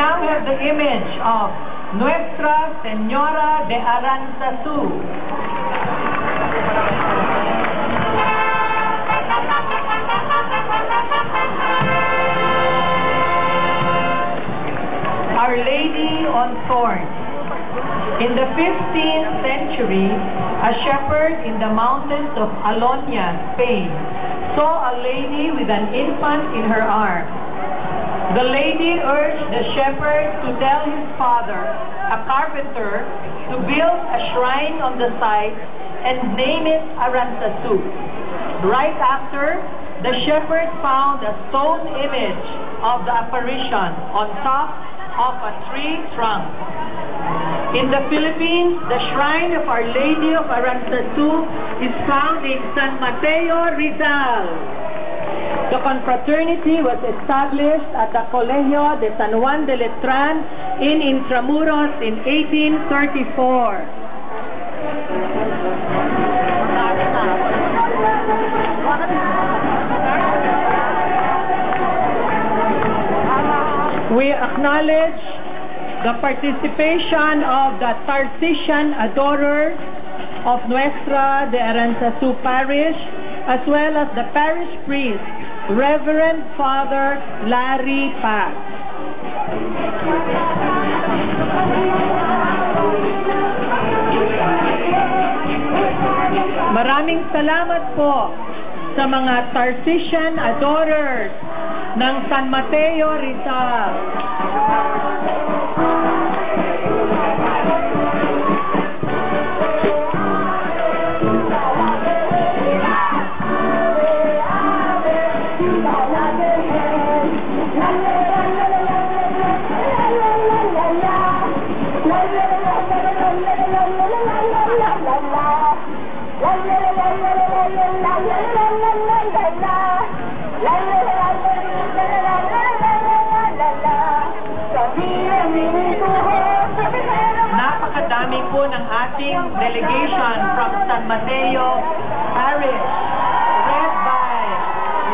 now have the image of Nuestra Señora de Aranzazu, Our Lady on Thorns. In the 15th century, a shepherd in the mountains of Alonia, Spain, saw a lady with an infant in her arms. The lady urged the shepherd to tell his father, a carpenter, to build a shrine on the site and name it Aranzazu. Right after, the shepherd found a stone image of the apparition on top of a tree trunk. In the Philippines, the shrine of Our Lady of Aranzazu is found in San Mateo, Rizal. The confraternity was established at the Colegio de San Juan de Letran in Intramuros in 1834. We acknowledge the participation of the Tarsician Adorers of Nuestra de Aranzazu Parish, as well as the parish priest, Reverend Father Larry Paz. Maraming salamat po sa mga Tarsician Adorers ng San Mateo, Rizal. Napakadami po ng ating delegation from San Mateo Parish, led by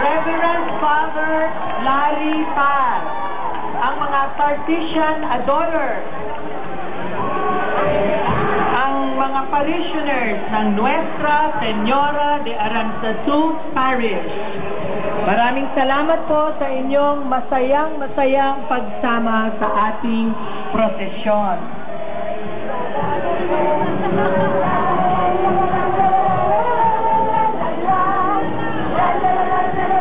Reverend Father Larry Paz, ang mga Tarsician Adorers, ang mga parishioners ng Nuestra Señora de Aranzazu Parish. Maraming salamat po sa inyong masayang pagsama sa ating prosesyon.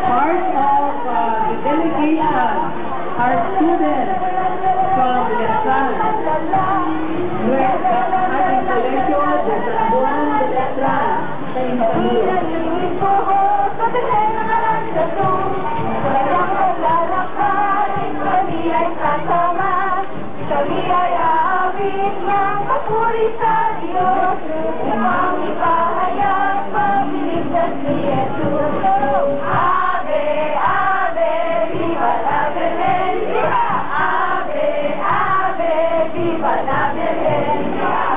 Part of the delegation are students from Rizal. Ave, Ave, Viva la Virgen.